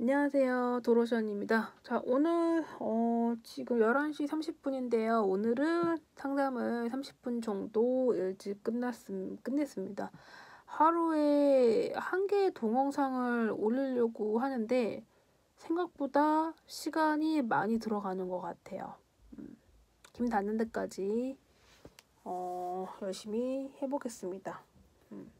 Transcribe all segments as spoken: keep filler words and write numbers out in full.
안녕하세요, 도로시언입니다. 자, 오늘 어, 지금 열한 시 삼십 분인데요. 오늘은 상담을 삼십 분 정도 일찍 끝났음, 끝냈습니다. 하루에 한 개의 동영상을 올리려고 하는데 생각보다 시간이 많이 들어가는 것 같아요. 음, 김 닿는 데까지 어, 열심히 해보겠습니다. 음.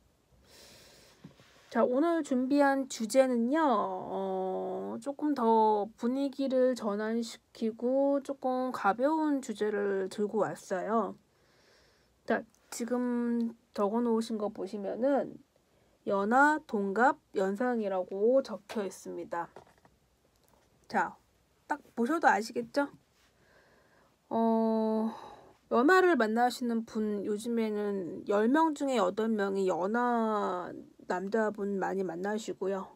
자, 오늘 준비한 주제는요, 어, 조금 더 분위기를 전환시키고 조금 가벼운 주제를 들고 왔어요. 자, 지금 적어놓으신 거 보시면은 연하, 동갑, 연상이라고 적혀 있습니다. 자, 딱 보셔도 아시겠죠? 어, 연하를 만나시는 분, 요즘에는 열 명 중에 여덟 명이 연하 남자분 많이 만나시고요.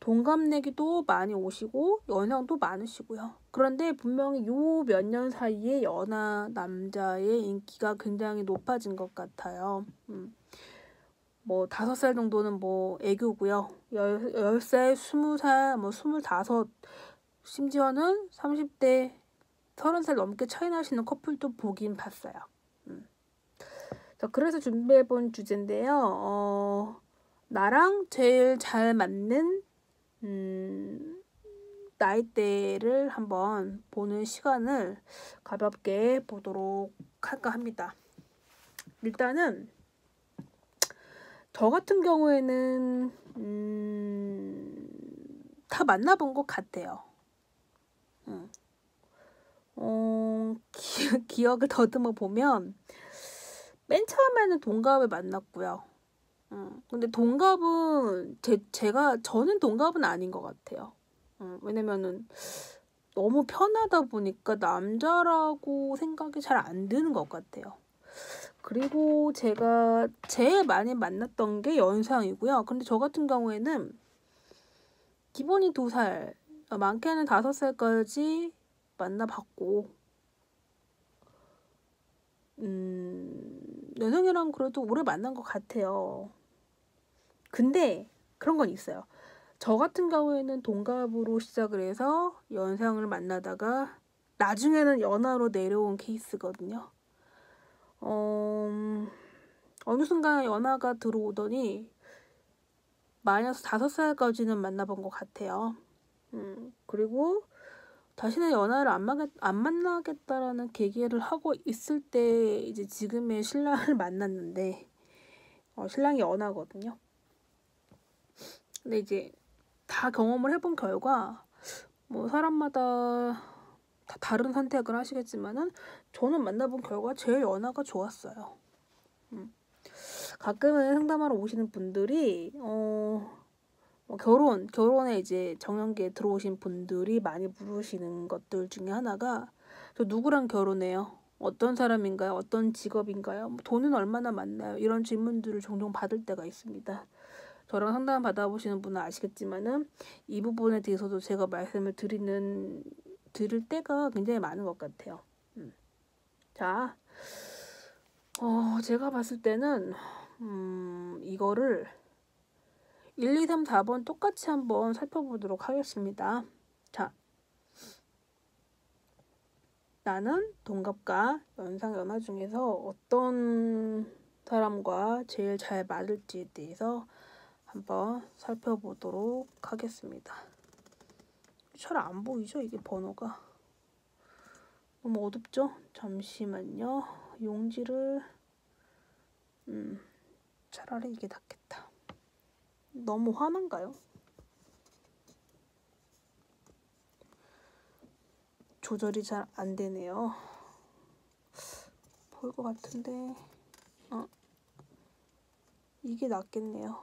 동갑내기도 많이 오시고 연상도 많으시고요. 그런데 분명히 요 몇 년 사이에 연하 남자의 인기가 굉장히 높아진 것 같아요. 음. 뭐 다섯 살 정도는 뭐 애교고요. 열, 열 살, 스무 살, 뭐 스물다섯, 심지어는 삼십 대, 서른 살 넘게 차이 나시는 커플도 보긴 봤어요. 음. 자, 그래서 준비해본 주제인데요. 어, 나랑 제일 잘 맞는 음, 나이대를 한번 보는 시간을 가볍게 보도록 할까 합니다. 일단은 저 같은 경우에는 음, 다 만나본 것 같아요. 음. 어, 기, 기억을 더듬어 보면 맨 처음에는 동갑을 만났고요. 음, 근데 동갑은 제, 제가 저는 동갑은 아닌 것 같아요. 음, 왜냐면은 너무 편하다 보니까 남자라고 생각이 잘 안 드는 것 같아요. 그리고 제가 제일 많이 만났던 게 연상이고요. 근데 저 같은 경우에는 기본이 두 살, 많게는 다섯 살까지 만나봤고, 음, 연상이랑 그래도 오래 만난 것 같아요. 근데 그런 건 있어요. 저 같은 경우에는 동갑으로 시작을 해서 연상을 만나다가 나중에는 연하로 내려온 케이스거든요. 어, 어느 순간 연하가 들어오더니 마이너스 다섯 살까지는 만나본 것 같아요. 음, 그리고 다시는 연하를 안, 마겠, 안 만나겠다라는 계기를 하고 있을 때 이제 지금의 신랑을 만났는데, 어, 신랑이 연하거든요. 근데 이제 다 경험을 해본 결과 뭐 사람마다 다 다른 선택을 하시겠지만은 저는 만나본 결과 제일 연하가 좋았어요. 음. 가끔은 상담하러 오시는 분들이 어. 결혼, 결혼에 이제 정년기에 들어오신 분들이 많이 물으시는 것들 중에 하나가, 저 누구랑 결혼해요? 어떤 사람인가요? 어떤 직업인가요? 돈은 얼마나 많나요? 이런 질문들을 종종 받을 때가 있습니다. 저랑 상담 받아보시는 분은 아시겠지만은 이 부분에 대해서도 제가 말씀을 드리는, 드릴 때가 굉장히 많은 것 같아요. 음. 자, 어, 제가 봤을 때는, 음, 이거를 일, 이, 삼, 사 번 똑같이 한번 살펴보도록 하겠습니다. 자, 나는 동갑과 연상, 연하 중에서 어떤 사람과 제일 잘 맞을지에 대해서 한번 살펴보도록 하겠습니다. 잘 안 보이죠? 이게 번호가 너무 어둡죠? 잠시만요. 용지를 음, 차라리 이게 낫겠다. 너무 화난가요? 조절이 잘 안 되네요. 보일 것 같은데, 어, 이게 낫겠네요.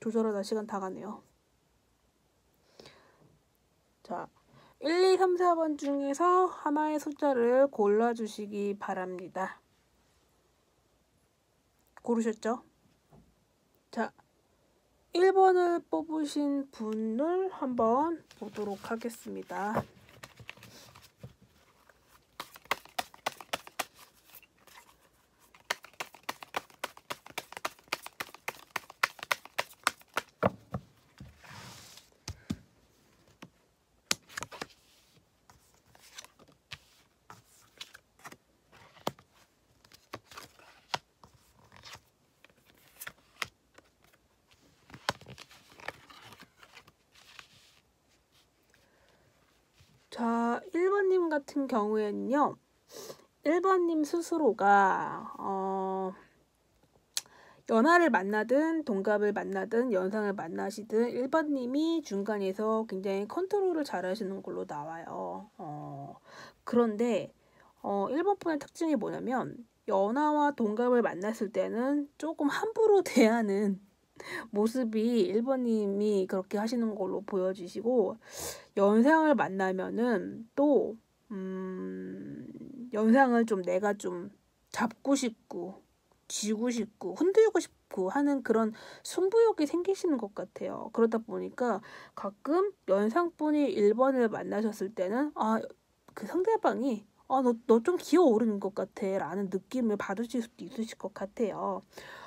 조절하다 시간 다 가네요. 자. 일, 이, 삼, 사 번 중에서 하나의 숫자를 골라주시기 바랍니다. 고르셨죠? 자, 일 번을 뽑으신 분을 한번 보도록 하겠습니다. 같은 경우에는요, 일 번님 스스로가 어, 연하를 만나든 동갑을 만나든 연상을 만나시든 일 번님이 중간에서 굉장히 컨트롤을 잘 하시는 걸로 나와요. 어, 그런데 어, 일 번 분의 특징이 뭐냐면 연하와 동갑을 만났을 때는 조금 함부로 대하는 모습이 일 번님이 그렇게 하시는 걸로 보여지시고, 연상을 만나면은 또 음, 연상을 좀 내가 좀 잡고 싶고 쥐고 싶고 흔들고 싶고 하는 그런 승부욕이 생기시는 것 같아요. 그러다 보니까 가끔 연상분이 일 번을 만나셨을 때는 아, 그 상대방이 아, 너, 너 좀 기어오르는 것 같아 라는 느낌을 받으실 수도 있으실 것 같아요.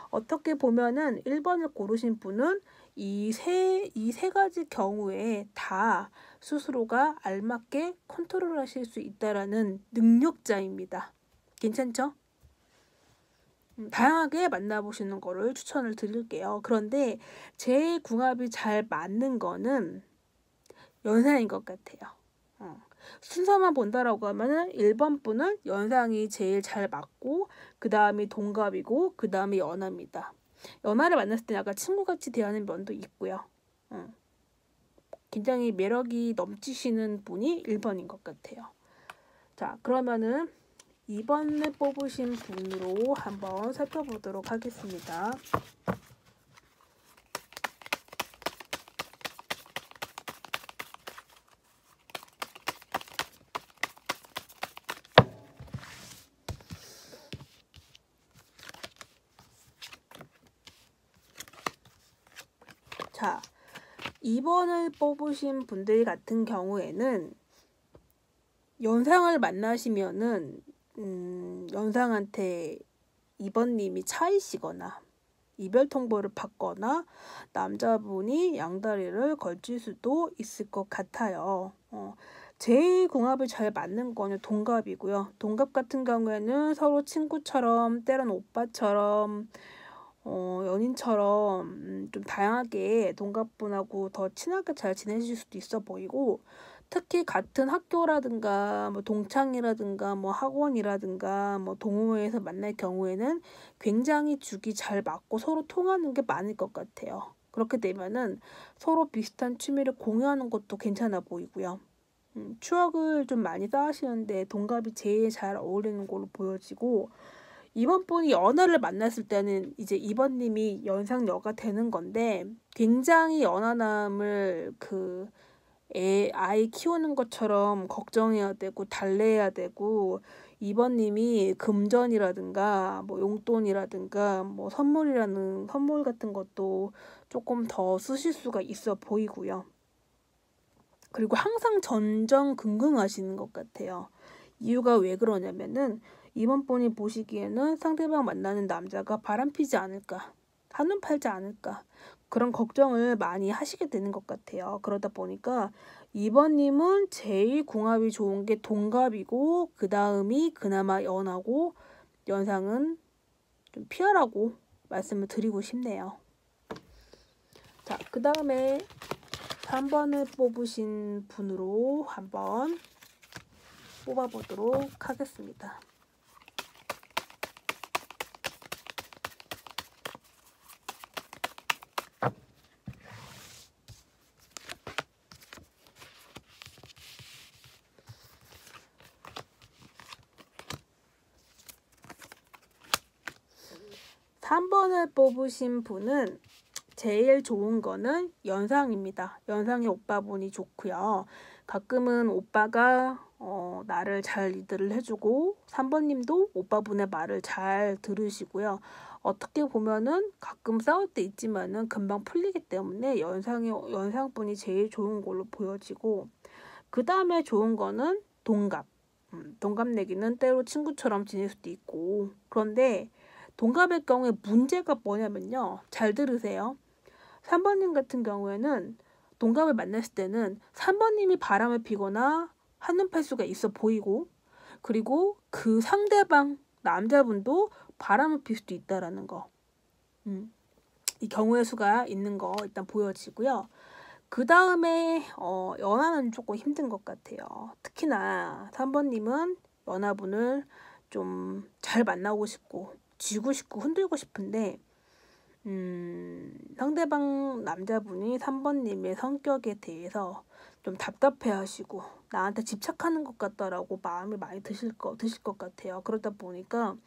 어떻게 보면은 일 번을 고르신 분은 이 세, 이 세 가지 경우에 다 스스로가 알맞게 컨트롤 하실 수 있다라는 능력자입니다. 괜찮죠? 다양하게 만나보시는 거를 추천을 드릴게요. 그런데 제일 궁합이 잘 맞는 거는 연상인 것 같아요. 어. 순서만 본다라고 하면은 일 번 분은 연상이 제일 잘 맞고, 그 다음이 동갑이고, 그 다음이 연하입니다. 연하를 만났을 때 약간 친구같이 대하는 면도 있고요. 어. 굉장히 매력이 넘치시는 분이 일 번인 것 같아요. 자, 그러면은 이 번을 뽑으신 분으로 한번 살펴보도록 하겠습니다. 자, 이 번을 뽑으신 분들 같은 경우에는 연상을 만나시면은 음, 연상한테 이 번님이 차이시거나 이별 통보를 받거나 남자분이 양다리를 걸칠 수도 있을 것 같아요. 어, 제일 궁합이 잘 맞는 거는 동갑이고요. 동갑 같은 경우에는 서로 친구처럼, 때론 오빠처럼, 어, 연인처럼 좀 다양하게 동갑분하고 더 친하게 잘 지내실 수도 있어 보이고, 특히 같은 학교라든가 뭐 동창이라든가 뭐 학원이라든가 뭐 동호회에서 만날 경우에는 굉장히 죽이 잘 맞고 서로 통하는 게 많을 것 같아요. 그렇게 되면은 서로 비슷한 취미를 공유하는 것도 괜찮아 보이고요. 음, 추억을 좀 많이 쌓으시는데 동갑이 제일 잘 어울리는 걸로 보여지고, 이 번 분이 연하를 만났을 때는 이제 이 번님이 연상녀가 되는 건데, 굉장히 연하남을 그 애, 아이 키우는 것처럼 걱정해야 되고 달래야 되고, 이 번님이 금전이라든가 뭐 용돈이라든가 뭐 선물이라는 선물 같은 것도 조금 더 쓰실 수가 있어 보이고요. 그리고 항상 전전긍긍 하시는 것 같아요. 이유가 왜 그러냐면은 이 번 분이 보시기에는 상대방 만나는 남자가 바람피지 않을까, 한눈 팔지 않을까, 그런 걱정을 많이 하시게 되는 것 같아요. 그러다 보니까 이 번님은 제일 궁합이 좋은 게 동갑이고, 그 다음이 그나마 연하고, 연상은 좀 피하라고 말씀을 드리고 싶네요. 자, 그 다음에 삼 번을 뽑으신 분으로 한번 뽑아보도록 하겠습니다. 삼 번을 뽑으신 분은 제일 좋은 거는 연상입니다. 연상의 오빠분이 좋고요. 가끔은 오빠가 어, 나를 잘 리드를 해주고, 삼 번님도 오빠분의 말을 잘 들으시고요. 어떻게 보면은 가끔 싸울 때 있지만은 금방 풀리기 때문에 연상이, 연상분이 제일 좋은 걸로 보여지고, 그 다음에 좋은 거는 동갑. 음, 동갑내기는 때로 친구처럼 지낼 수도 있고, 그런데 동갑의 경우에 문제가 뭐냐면요, 잘 들으세요. 삼 번님 같은 경우에는 동갑을 만났을 때는 삼 번님이 바람을 피거나 한눈 팔 수가 있어 보이고, 그리고 그 상대방 남자분도 바람을 필 수도 있다라는 거, 음, 이 경우의 수가 있는 거 일단 보여지고요. 그 다음에 어, 연하는 조금 힘든 것 같아요. 특히나 삼 번님은 연하분을 좀 잘 만나고 싶고 쥐고 싶고 흔들고 싶은데 음, 상대방 남자분이 삼 번님의 성격에 대해서 좀 답답해하시고 나한테 집착하는 것 같다라고 마음이 많이 드실 거, 드실 것 같아요. 그러다 보니까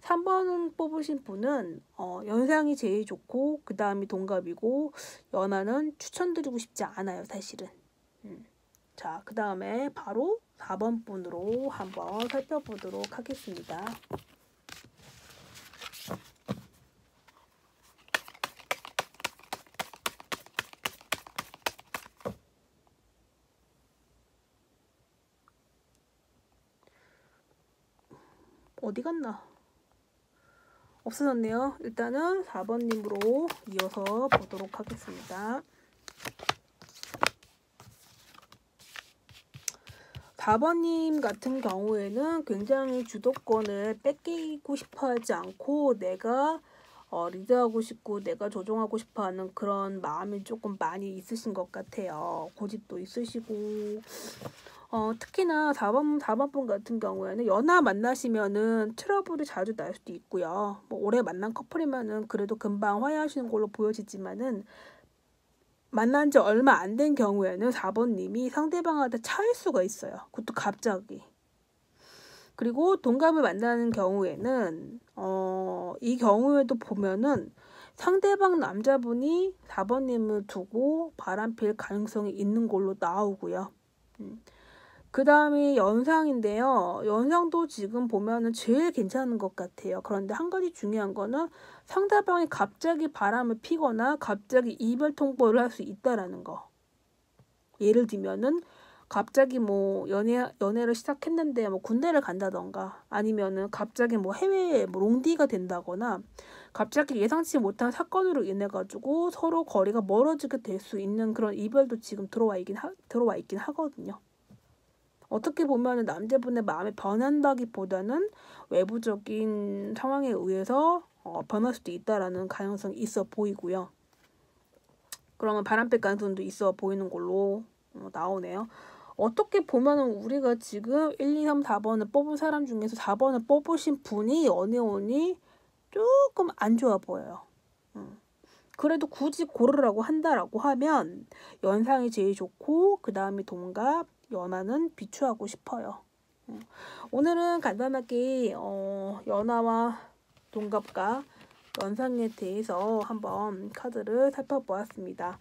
삼 번을 뽑으신 분은 어, 연상이 제일 좋고 그 다음이 동갑이고 연하는 추천드리고 싶지 않아요, 사실은. 음. 자, 그 다음에 바로 사 번 분으로 한번 살펴보도록 하겠습니다. 어디 갔나? 없어졌네요. 일단은 사 번님으로 이어서 보도록 하겠습니다. 사 번님 같은 경우에는 굉장히 주도권을 뺏기고 싶어 하지 않고 내가 어, 리드하고 싶고 내가 조종하고 싶어 하는 그런 마음이 조금 많이 있으신 것 같아요. 고집도 있으시고 어, 특히나 사 번, 사 번 분 같은 경우에는 연하 만나시면은 트러블이 자주 날 수도 있고요. 뭐 오래 만난 커플이면은 그래도 금방 화해하시는 걸로 보여지지만은 만난 지 얼마 안 된 경우에는 사 번님이 상대방한테 차일 수가 있어요. 그것도 갑자기. 그리고 동갑을 만나는 경우에는 어, 이 경우에도 보면은 상대방 남자분이 사 번님을 두고 바람필 가능성이 있는 걸로 나오고요. 음. 그 다음이 연상인데요. 연상도 지금 보면은 제일 괜찮은 것 같아요. 그런데 한 가지 중요한 거는 상대방이 갑자기 바람을 피거나 갑자기 이별 통보를 할 수 있다라는 거. 예를 들면은 갑자기 뭐 연애, 연애를 시작했는데 뭐 군대를 간다던가 아니면은 갑자기 뭐 해외에 뭐 롱디가 된다거나 갑자기 예상치 못한 사건으로 인해 가지고 서로 거리가 멀어지게 될 수 있는 그런 이별도 지금 들어와 있긴, 하, 들어와 있긴 하거든요. 어떻게 보면 남자분의 마음이 변한다기보다는 외부적인 상황에 의해서 어, 변할 수도 있다라는 가능성이 있어 보이고요. 그러면 바람필 가능성도 있어 보이는 걸로 어, 나오네요. 어떻게 보면 우리가 지금 일, 이, 삼, 사 번을 뽑은 사람 중에서 사 번을 뽑으신 분이 연애운이 조금 안 좋아 보여요. 음. 그래도 굳이 고르라고 한다라고 하면 연상이 제일 좋고 그 다음이 동갑, 연하는 비추하고 싶어요. 오늘은 간단하게 어, 연하와 동갑과 연상에 대해서 한번 카드를 살펴보았습니다.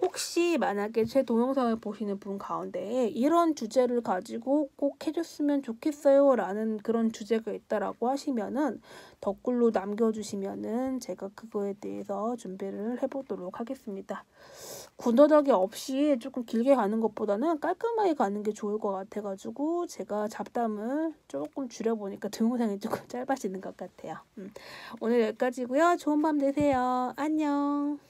혹시 만약에 제 동영상을 보시는 분 가운데 이런 주제를 가지고 꼭 해줬으면 좋겠어요 라는 그런 주제가 있다라고 하시면은 댓글로 남겨주시면은 제가 그거에 대해서 준비를 해보도록 하겠습니다. 군더더기 없이 조금 길게 가는 것보다는 깔끔하게 가는 게 좋을 것 같아가지고 제가 잡담을 조금 줄여보니까 동영상이 조금 짧아지는 것 같아요. 음. 오늘 여기까지고요. 좋은 밤 되세요. 안녕.